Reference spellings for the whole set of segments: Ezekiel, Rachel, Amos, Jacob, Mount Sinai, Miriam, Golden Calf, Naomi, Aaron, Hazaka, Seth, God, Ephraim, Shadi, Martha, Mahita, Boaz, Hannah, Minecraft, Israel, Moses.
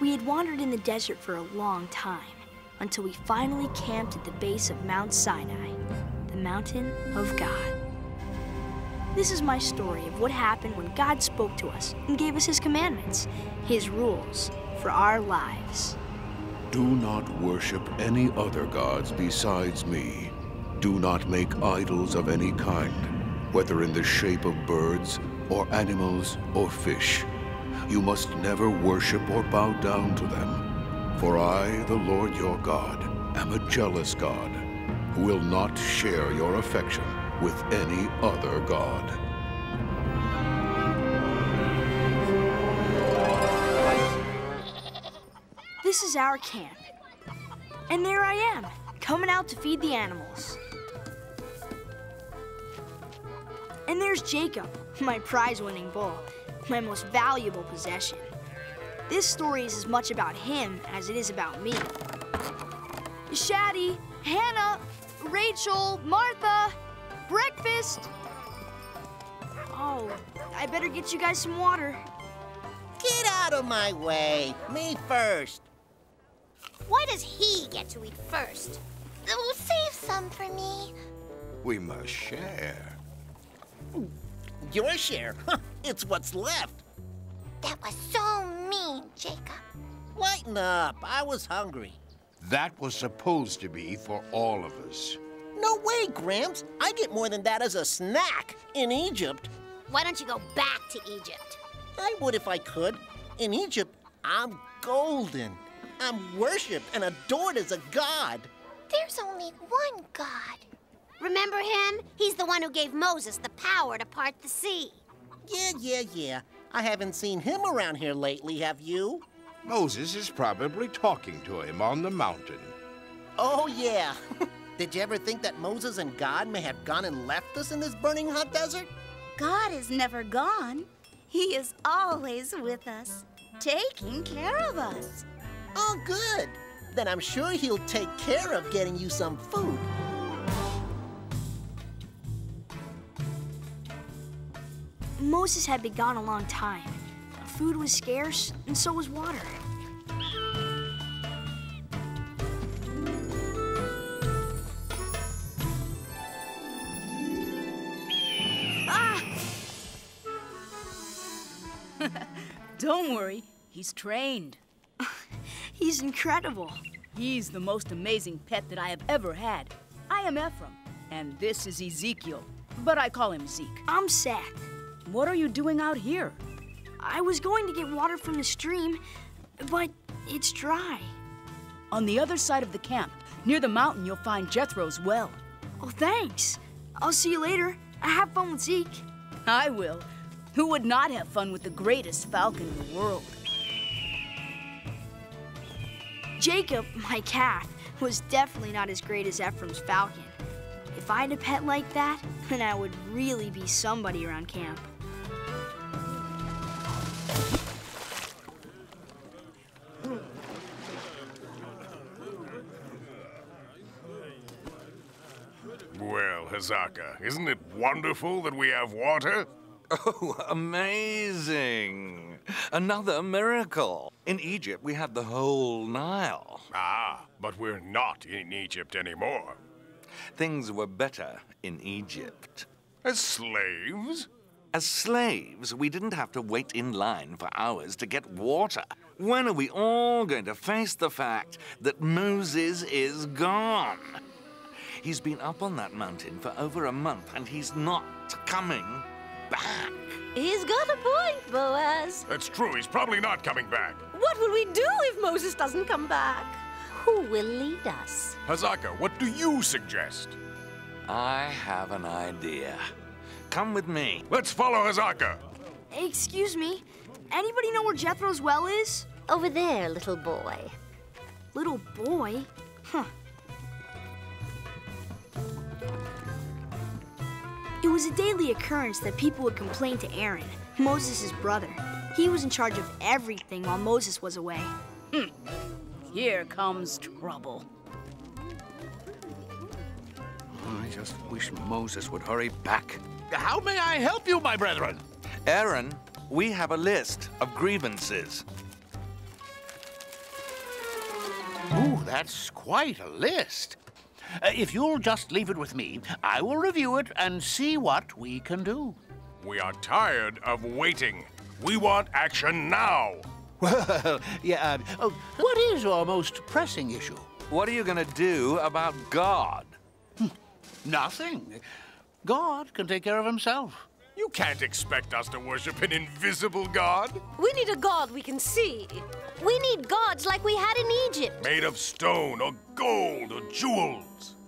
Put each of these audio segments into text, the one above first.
We had wandered in the desert for a long time, until we finally camped at the base of Mount Sinai, the mountain of God. This is my story of what happened when God spoke to us and gave us His commandments, His rules for our lives. Do not worship any other gods besides me. Do not make idols of any kind, whether in the shape of birds or animals or fish. You must never worship or bow down to them. For I, the Lord your God, am a jealous God, who will not share your affection with any other god. This is our camp. And there I am, coming out to feed the animals. And there's Jacob, my prize-winning bull. My most valuable possession. This story is as much about him as it is about me. Shadi, Hannah, Rachel, Martha, breakfast. Oh, I better get you guys some water. Get out of my way. Me first. Why does he get to eat first? We'll save some for me. We must share. Ooh. Your share? It's what's left. That was so mean, Jacob. Lighten up. I was hungry. That was supposed to be for all of us. No way, Gramps. I get more than that as a snack in Egypt. Why don't you go back to Egypt? I would if I could. In Egypt, I'm golden. I'm worshipped and adored as a god. There's only one God. Remember him? He's the one who gave Moses the power to part the sea. Yeah. I haven't seen him around here lately, have you? Moses is probably talking to him on the mountain. Oh, yeah. Did you ever think that Moses and God may have gone and left us in this burning hot desert? God is never gone. He is always with us, taking care of us. Oh, good. Then I'm sure he'll take care of getting you some food. Moses had been gone a long time. Food was scarce, and so was water. Ah! Don't worry, he's trained. He's incredible. He's the most amazing pet that I have ever had. I am Ephraim, and this is Ezekiel, but I call him Zeke. I'm Seth. What are you doing out here? I was going to get water from the stream, but it's dry. On the other side of the camp, near the mountain, you'll find Jethro's well. Oh, thanks. I'll see you later. Have fun with Zeke. I will. Who would not have fun with the greatest falcon in the world? Jacob, my calf, was definitely not as great as Ephraim's falcon. If I had a pet like that, then I would really be somebody around camp. Well, Hazaka, isn't it wonderful that we have water? Oh, amazing! Another miracle. In Egypt, we had the whole Nile. Ah, but we're not in Egypt anymore. Things were better in Egypt. As slaves? As slaves, we didn't have to wait in line for hours to get water. When are we all going to face the fact that Moses is gone? He's been up on that mountain for over a month, and he's not coming back. He's got a point, Boaz. That's true. He's probably not coming back. What will we do if Moses doesn't come back? Who will lead us. Hazaka, what do you suggest? I have an idea. Come with me. Let's follow Hazaka. Excuse me. Anybody know where Jethro's well is? Over there, little boy. Little boy? Huh. It was a daily occurrence that people would complain to Aaron, Moses' brother. He was in charge of everything while Moses was away. Hmm. Here comes trouble. I just wish Moses would hurry back. How may I help you, my brethren? Aaron, we have a list of grievances. Ooh, that's quite a list. If you'll just leave it with me, I will review it and see what we can do. We are tired of waiting. We want action now. Well, yeah, what is our most pressing issue? What are you going to do about God? Nothing. God can take care of himself. You can't expect us to worship an invisible God. We need a God we can see. We need gods like we had in Egypt. Made of stone or gold or jewels.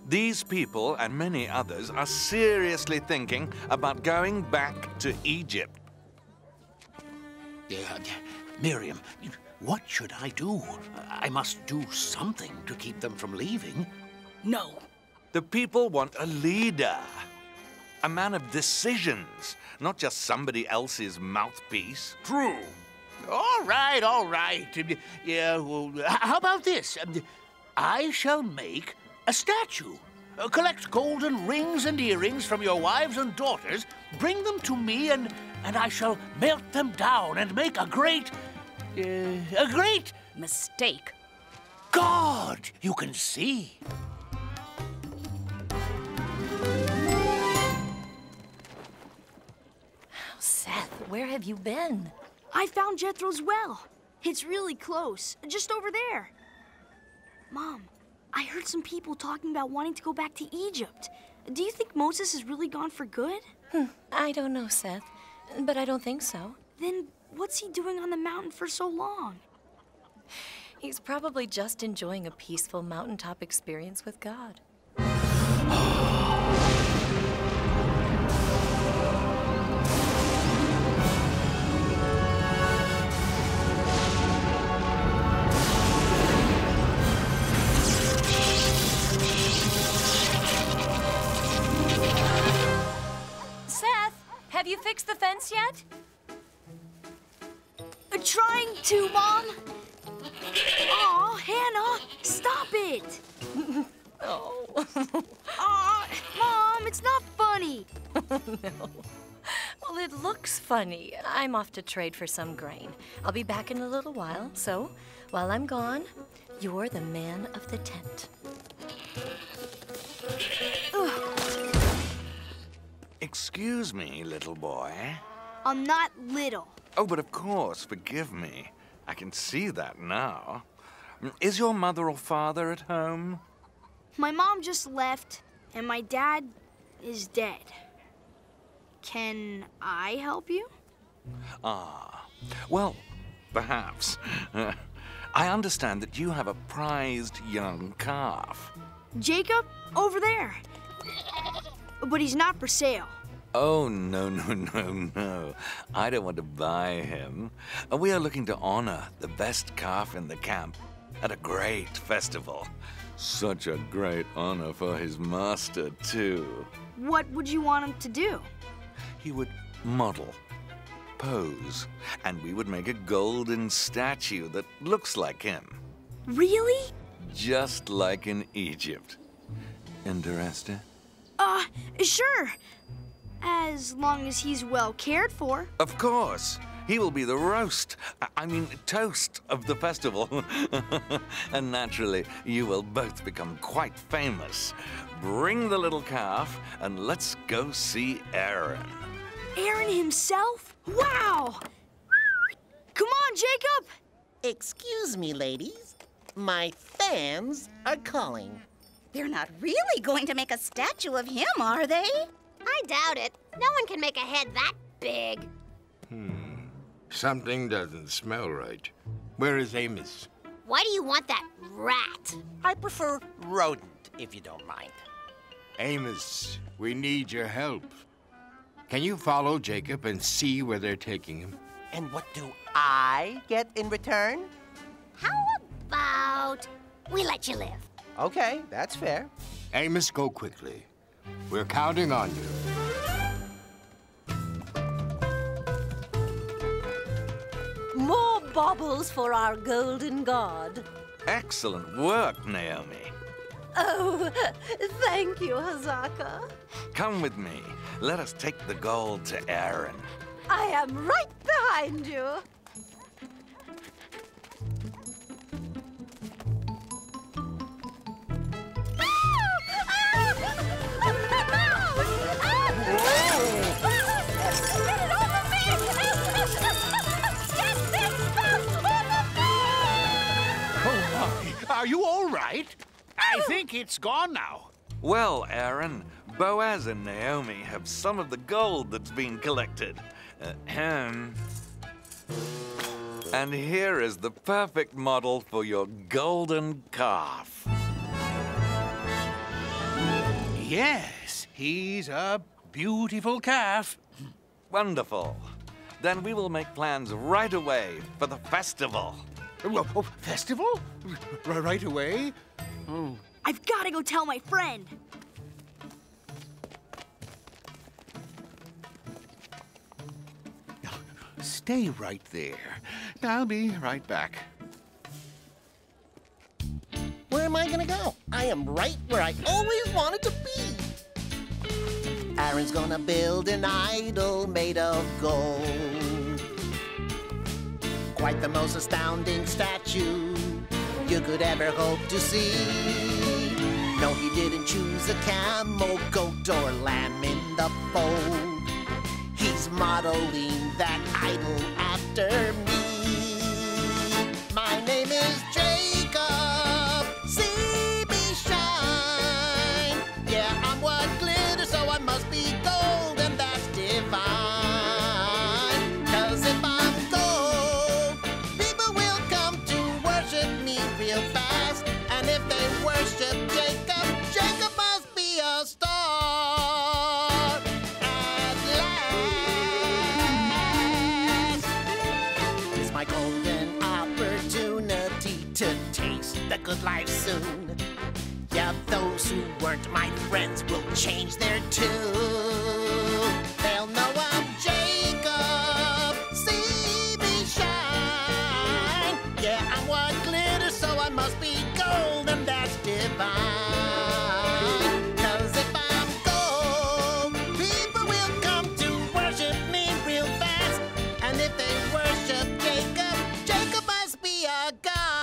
These people and many others are seriously thinking about going back to Egypt. Miriam, what should I do? I must do something to keep them from leaving. No. The people want a leader. A man of decisions, not just somebody else's mouthpiece. True. All right, all right. Yeah, well, how about this? I shall make a statue. Collect golden rings and earrings from your wives and daughters, bring them to me, and I shall melt them down and make a great... mistake. God, you can see. Oh, Seth, where have you been? I found Jethro's well. It's really close, just over there. Mom, I heard some people talking about wanting to go back to Egypt. Do you think Moses is really gone for good? I don't know, Seth, but I don't think so. Then what's he doing on the mountain for so long? He's probably just enjoying a peaceful mountaintop experience with God. Have you fixed the fence yet? Trying to, Mom. Oh, Hannah, stop it. Oh. Aw, Mom, it's not funny. No. Well, it looks funny. I'm off to trade for some grain. I'll be back in a little while, so while I'm gone, you're the man of the tent. Excuse me, little boy. I'm not little. Oh, but of course, forgive me. I can see that now. Is your mother or father at home? My mom just left, and my dad is dead. Can I help you? Ah, well, perhaps. I understand that you have a prized young calf. Jacob, over there. But he's not for sale. Oh, no, no, no, no. I don't want to buy him. We are looking to honor the best calf in the camp at a great festival. Such a great honor for his master, too. What would you want him to do? He would model, pose, and we would make a golden statue that looks like him. Really? Just like in Egypt. Interested? Sure. As long as he's well cared for. Of course. He will be the toast of the festival. And naturally, you will both become quite famous. Bring the little calf and let's go see Aaron. Aaron himself? Wow! Come on, Jacob! Excuse me, ladies. My fans are calling. They're not really going to make a statue of him, are they? I doubt it. No one can make a head that big. Something doesn't smell right. Where is Amos? Why do you want that rat? I prefer rodent, if you don't mind. Amos, we need your help. Can you follow Jacob and see where they're taking him? And what do I get in return? How about we let you live? Okay, that's fair. Amos, go quickly. We're counting on you. More baubles for our golden god. Excellent work, Naomi. Oh, thank you, Hazaka. Come with me. Let us take the gold to Aaron. I am right behind you. Are you all right? I think it's gone now. Well, Aaron, Boaz and Naomi have some of the gold that's been collected. And here is the perfect model for your golden calf. Yes, he's a beautiful calf. Wonderful. Then we will make plans right away for the festival. Oh, festival? Right away? Oh. I've got to go tell my friend. Stay right there. I'll be right back. Where am I going to go? I am right where I always wanted to be. Aaron's going to build an idol made of gold. Quite the most astounding statue you could ever hope to see. No, he didn't choose a camel, goat, or lamb in the fold. He's modeling that idol after me. My name is Jacob. See me shine. Yeah, I'm what glitters, so I must be gold, and that's divine. Good life soon. Yeah, those who weren't my friends will change their tune. They'll know I'm Jacob. See me shine. Yeah, I'm what glitters, so I must be gold, and that's divine. 'Cause if I'm gold, people will come to worship me real fast. And if they worship Jacob, Jacob must be a god.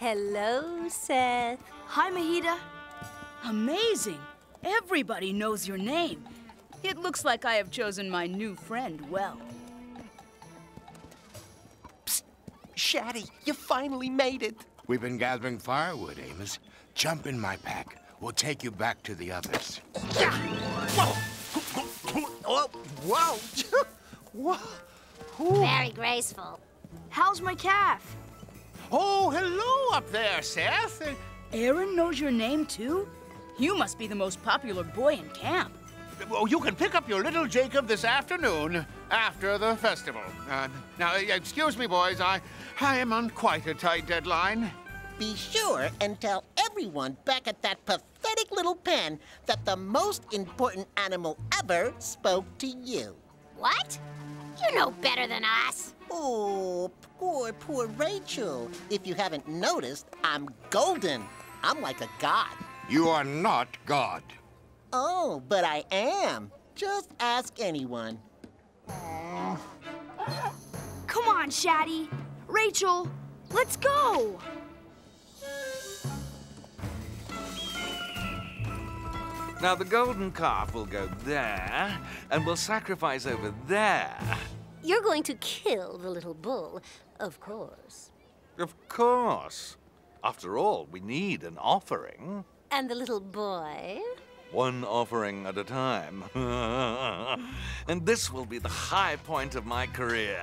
Hello, Seth. Hi, Mahita. Amazing. Everybody knows your name. It looks like I have chosen my new friend well. Psst. Shadi, you finally made it. We've been gathering firewood, Amos. Jump in my pack. We'll take you back to the others. Yeah. Whoa. Oh, whoa. Whoa. Very graceful. How's my calf? Oh, hello up there, Seth. Aaron knows your name, too? You must be the most popular boy in camp. Oh, you can pick up your little Jacob this afternoon after the festival. Now, excuse me, boys. I am on quite a tight deadline. Be sure and tell everyone back at that pathetic little pen that the most important animal ever spoke to you. What? You know better than us. Oh, poor Rachel. If you haven't noticed, I'm golden. I'm like a god. You are not God. Oh, but I am. Just ask anyone. Come on, Shadi. Rachel, let's go. Now, the golden calf will go there, and we'll sacrifice over there. You're going to kill the little bull, of course. Of course. After all, we need an offering. And the little boy? One offering at a time. And this will be the high point of my career.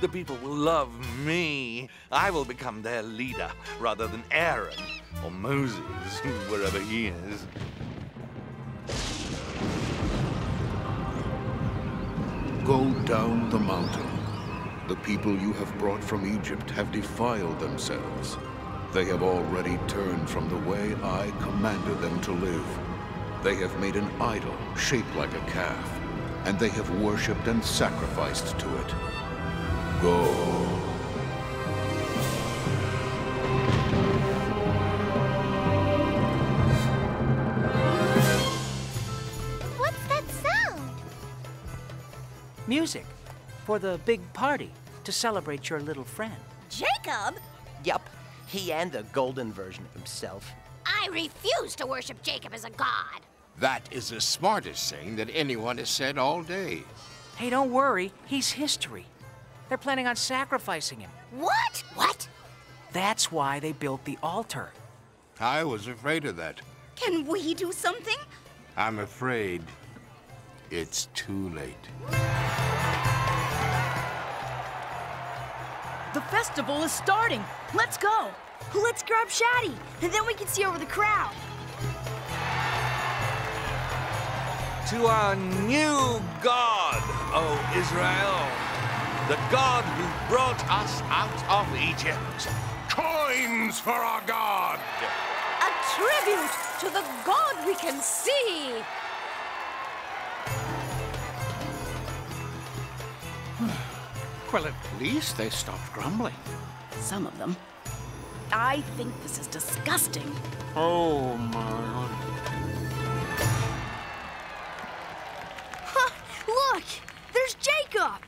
The people will love me. I will become their leader rather than Aaron or Moses, wherever he is. Go down the mountain. The people you have brought from Egypt have defiled themselves. They have already turned from the way I commanded them to live. They have made an idol shaped like a calf, and they have worshipped and sacrificed to it. Go. What's that sound? Music for the big party to celebrate your little friend. Jacob? Yep, he and the golden version of himself. I refuse to worship Jacob as a god. That is the smartest thing that anyone has said all day. Hey, don't worry. He's history. They're planning on sacrificing him. What? What? That's why they built the altar. I was afraid of that. Can we do something? I'm afraid it's too late. The festival is starting. Let's go. Let's grab Shadi, and then we can see over the crowd. To our new God, O Israel, the God who brought us out of Egypt. Coins for our God! A tribute to the God we can see! Well, at least they stopped grumbling. Some of them. I think this is disgusting. Oh, my. Huh, look! There's Jacob!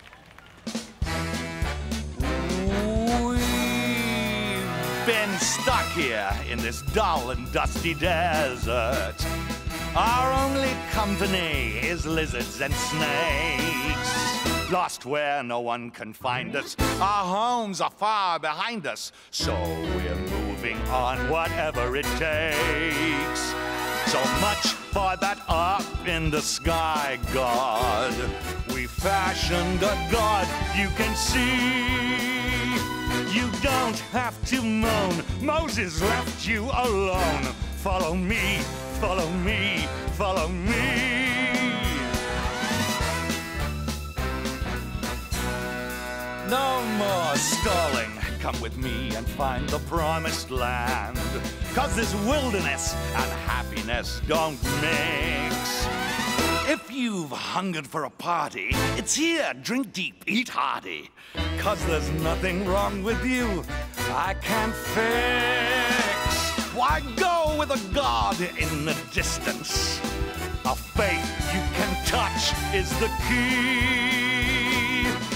We've been stuck here in this dull and dusty desert. Our only company is lizards and snakes. Lost where no one can find us. Our homes are far behind us. So we're moving on whatever it takes. So much for that up in the sky God. We fashioned a God you can see. You don't have to moan. Moses left you alone. Follow me, follow me, follow me. No more stalling. Come with me and find the promised land. Cause this wilderness and happiness don't mix. If you've hungered for a party, it's here. Drink deep, eat hearty. Cause there's nothing wrong with you I can't fix. Why go with a God in the distance? A faith you can touch is the key.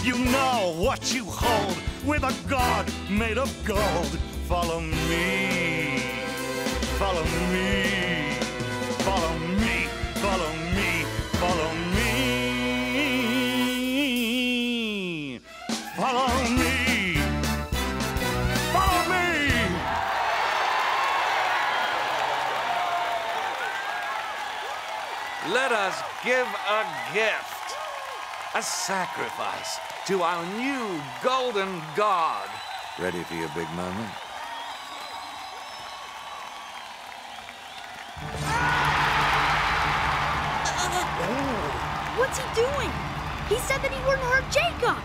You know what you hold with a God made of gold. Follow me, follow me, follow me, follow me, follow me, follow me, follow me. Let us give a gift. A sacrifice to our new golden God. Ready for your big moment? What's he doing? He said that he wouldn't hurt Jacob.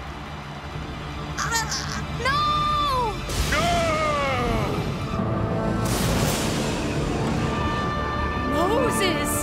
No! No! Moses!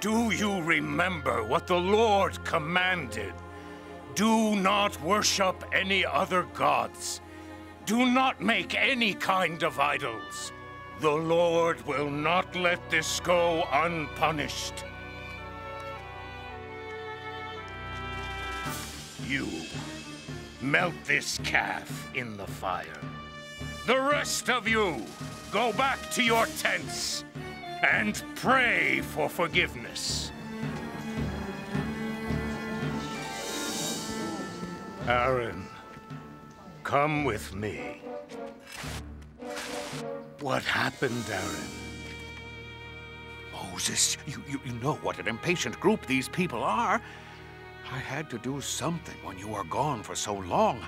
Do you remember what the Lord commanded? Do not worship any other gods. Do not make any kind of idols. The Lord will not let this go unpunished. You melt this calf in the fire. The rest of you, go back to your tents and pray for forgiveness. Aaron, come with me. What happened, Aaron? Moses, you know what an impatient group these people are. I had to do something when you were gone for so long.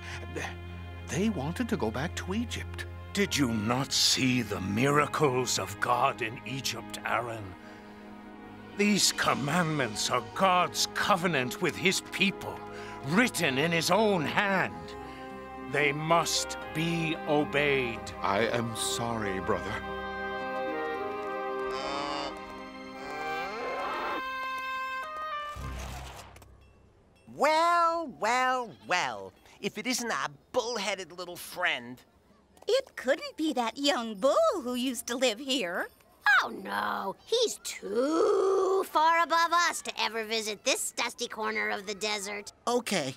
They wanted to go back to Egypt. Did you not see the miracles of God in Egypt, Aaron? These commandments are God's covenant with his people, written in his own hand. They must be obeyed. I am sorry, brother. Well, well, well. If it isn't our bull-headed little friend. It couldn't be that young bull who used to live here. Oh, no. He's too far above us to ever visit this dusty corner of the desert. Okay.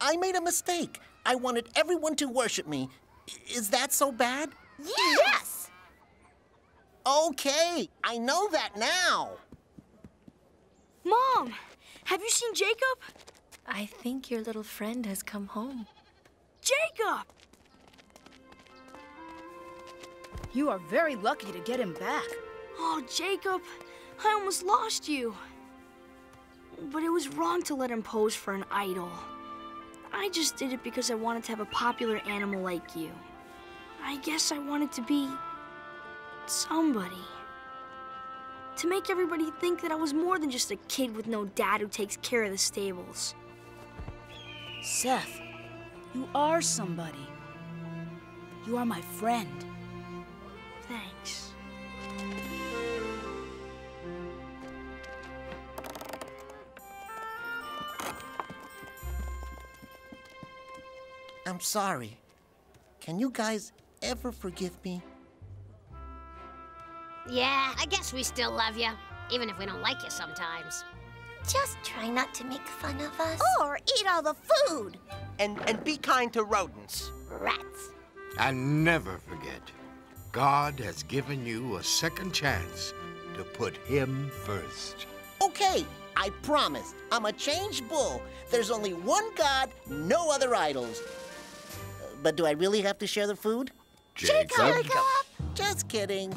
I made a mistake. I wanted everyone to worship me. Is that so bad? Yes! Okay, I know that now. Mom, have you seen Jacob? I think your little friend has come home. Jacob! You are very lucky to get him back. Oh, Jacob, I almost lost you. But it was wrong to let him pose for an idol. I just did it because I wanted to have a popular animal like you. I guess I wanted to be somebody. To make everybody think that I was more than just a kid with no dad who takes care of the stables. Seth, you are somebody. You are my friend. Thanks. I'm sorry. Can you guys ever forgive me? Yeah, I guess we still love you, even if we don't like you sometimes. Just try not to make fun of us. Or eat all the food. And be kind to rodents. Rats. And never forget, God has given you a second chance to put him first. Okay, I promise. I'm a changed bull. There's only one God, no other idols. But do I really have to share the food? Jacob! Just kidding.